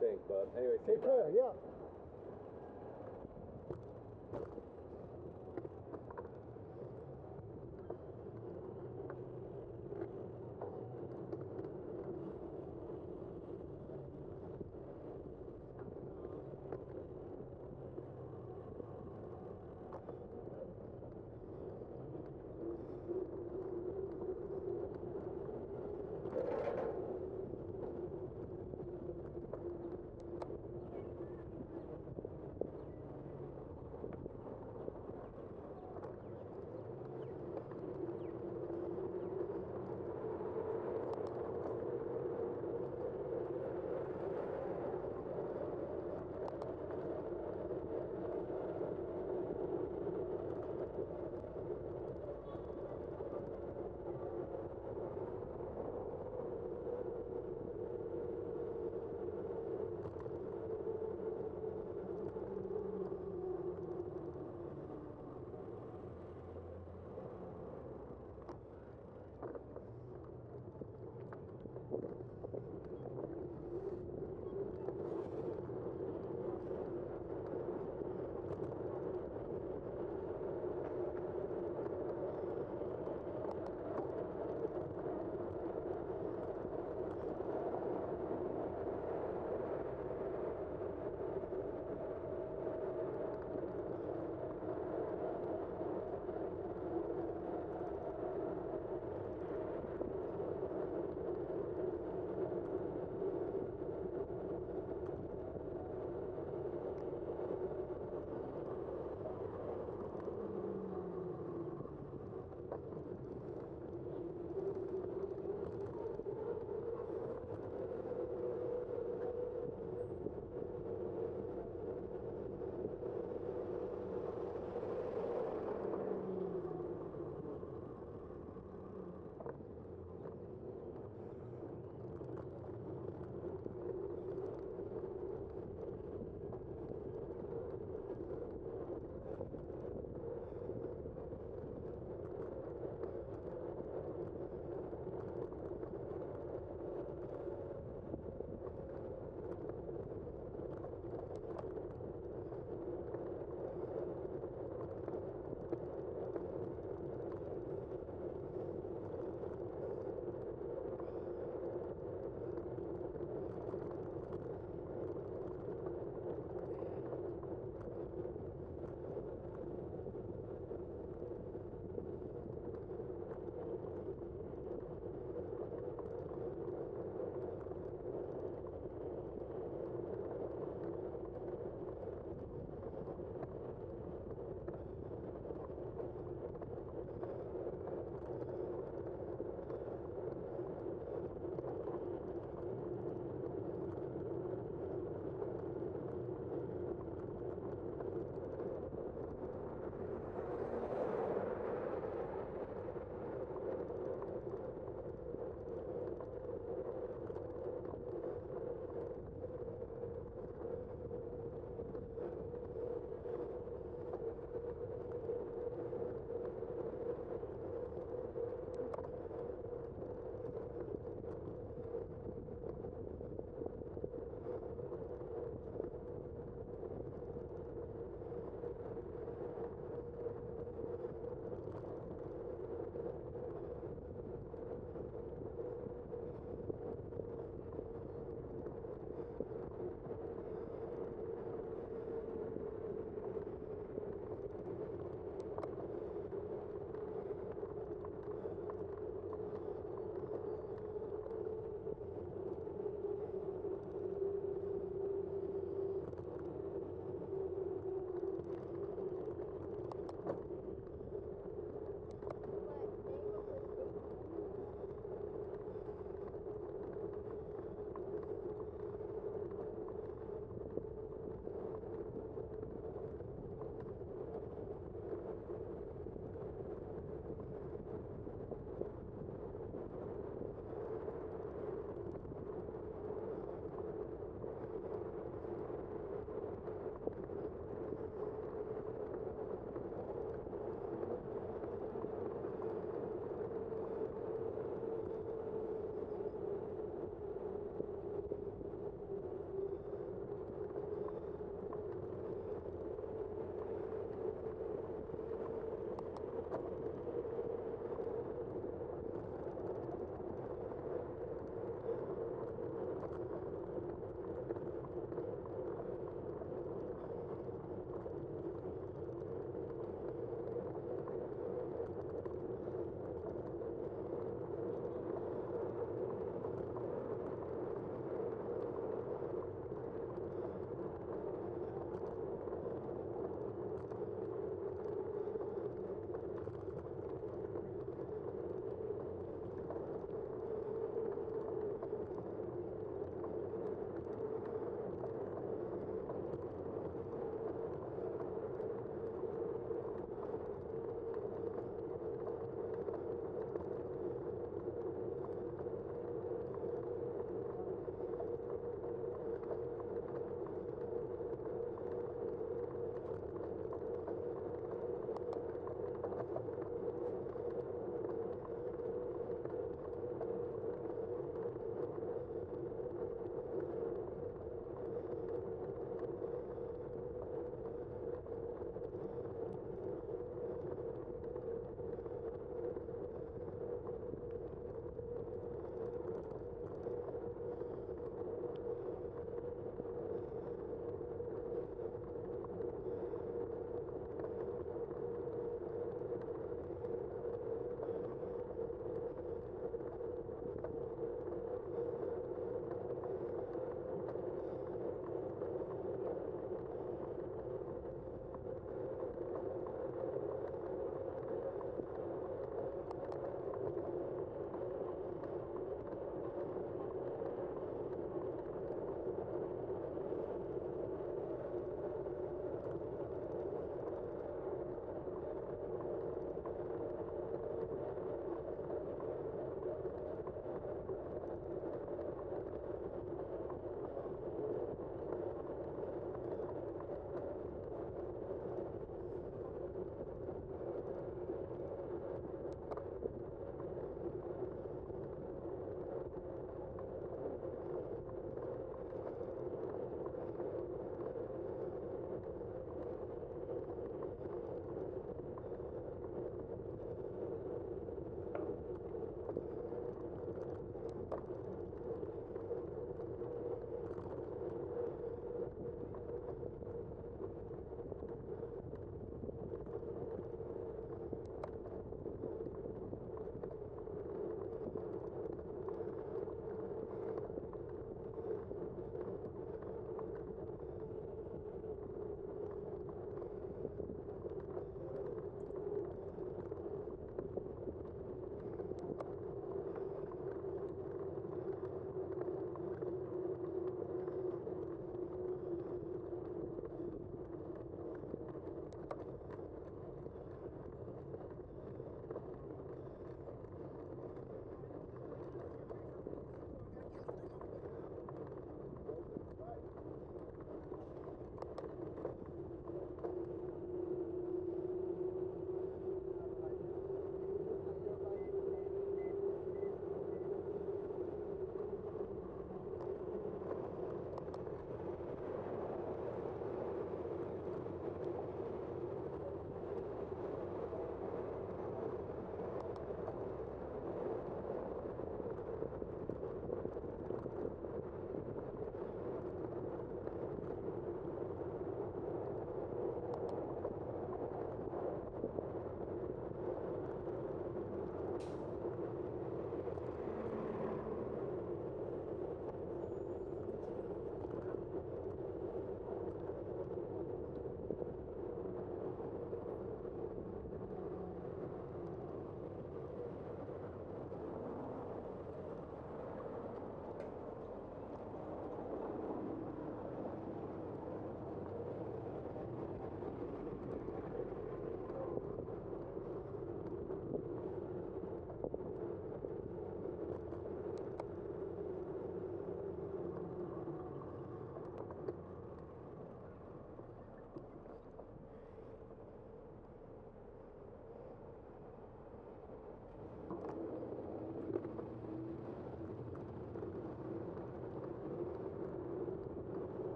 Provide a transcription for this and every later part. think, but anyway, stay clear, yeah.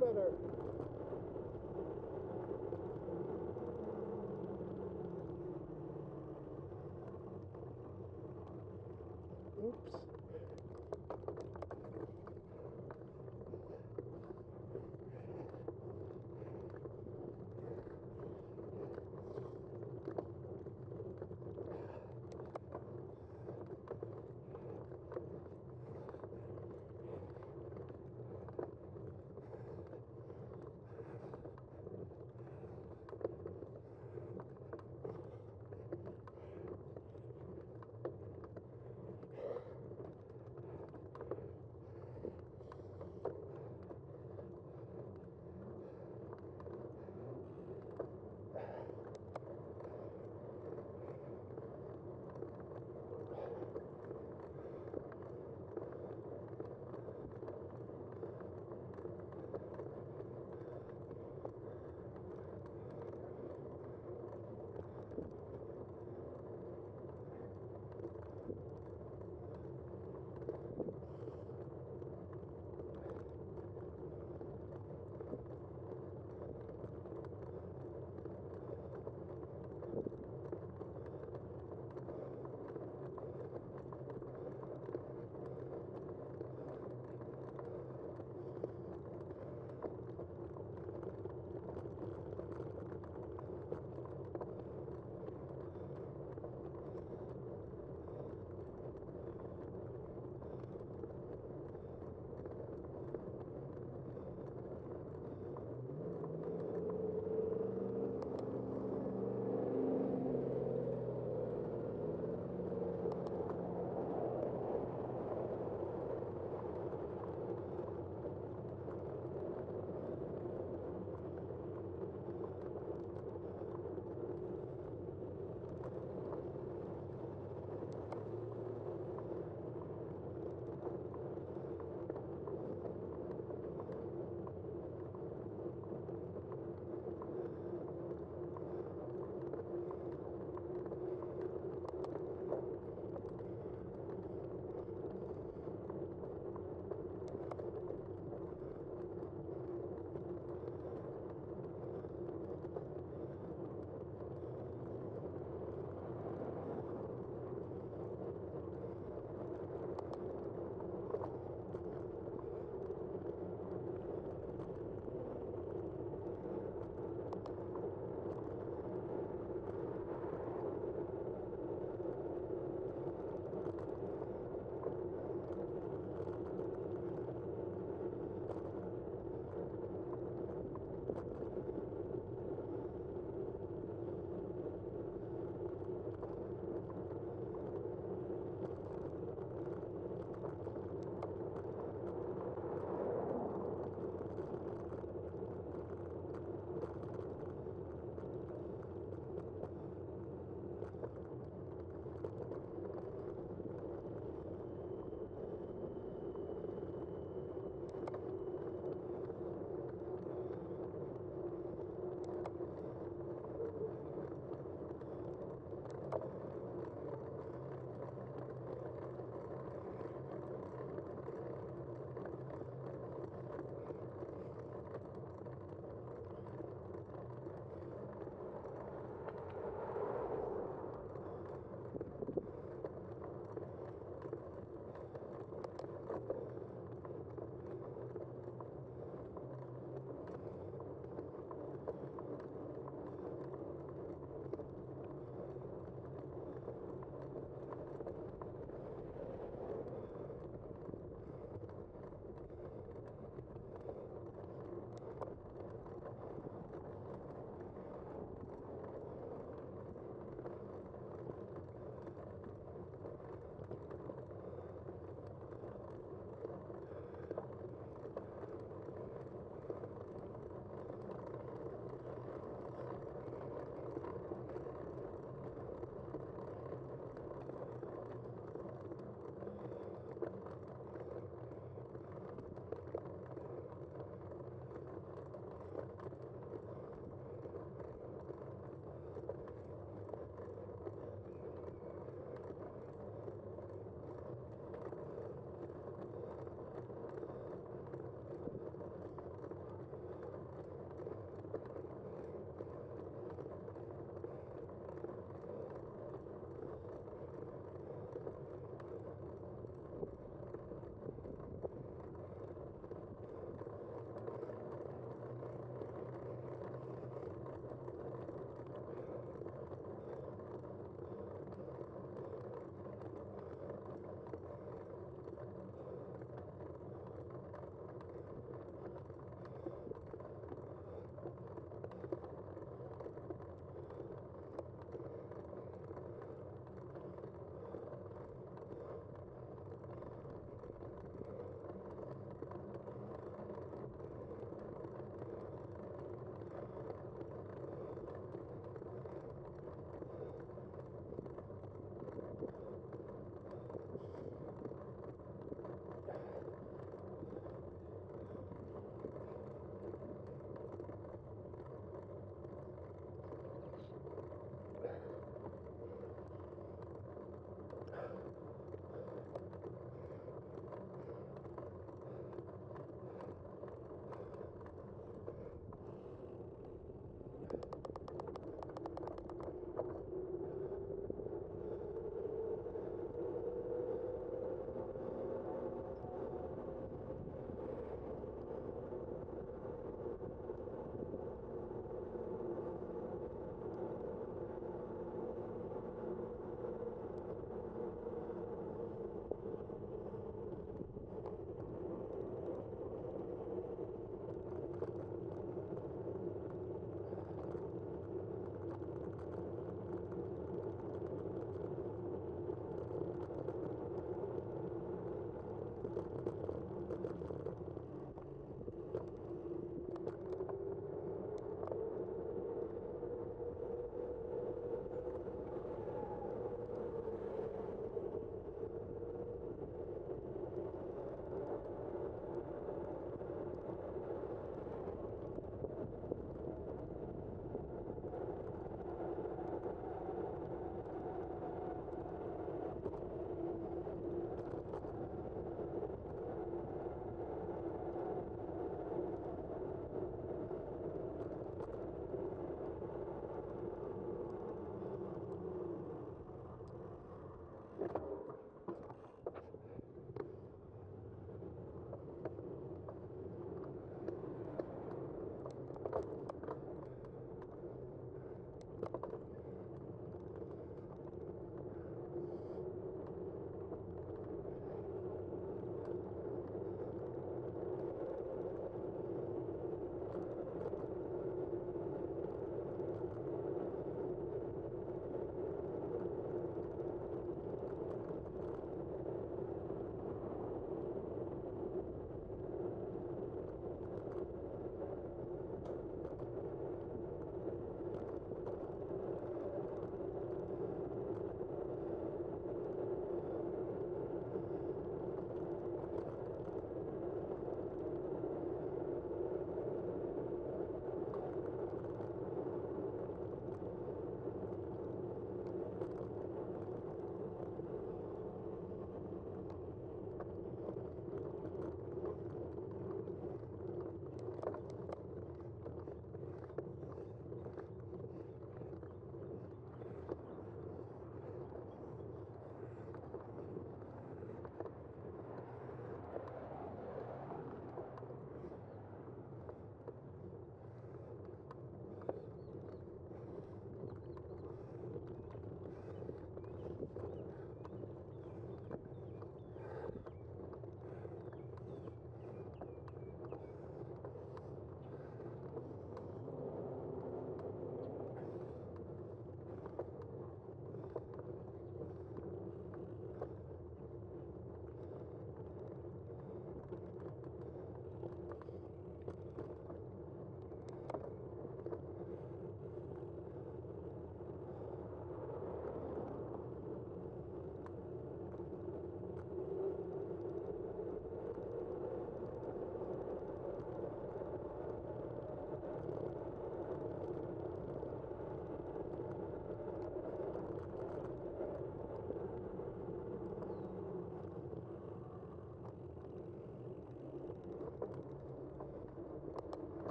better. Oops.